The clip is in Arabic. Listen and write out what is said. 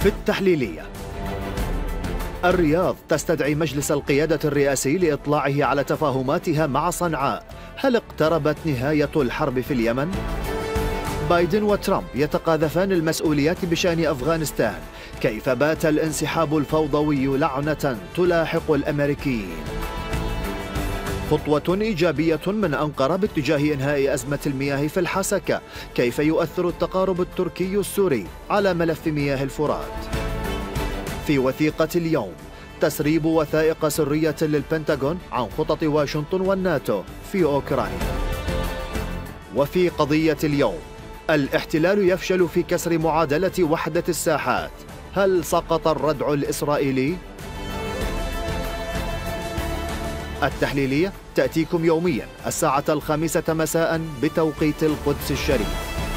في التحليلية. الرياض تستدعي مجلس القيادة الرئاسي لإطلاعه على تفاهماتها مع صنعاء. هل اقتربت نهاية الحرب في اليمن؟ بايدن وترامب يتقاذفان المسؤوليات بشأن أفغانستان. كيف بات الانسحاب الفوضوي لعنة تلاحق الأمريكيين؟ خطوة إيجابية من أنقرة باتجاه إنهاء أزمة المياه في الحسكة. كيف يؤثر التقارب التركي السوري على ملف مياه الفرات؟ في وثيقة اليوم، تسريب وثائق سرية للبنتاغون عن خطط واشنطن والناتو في أوكرانيا. وفي قضية اليوم، الاحتلال يفشل في كسر معادلة وحدة الساحات. هل سقط الردع الإسرائيلي؟ التحليلية تأتيكم يومياً الساعة 5 مساءً بتوقيت القدس الشريف.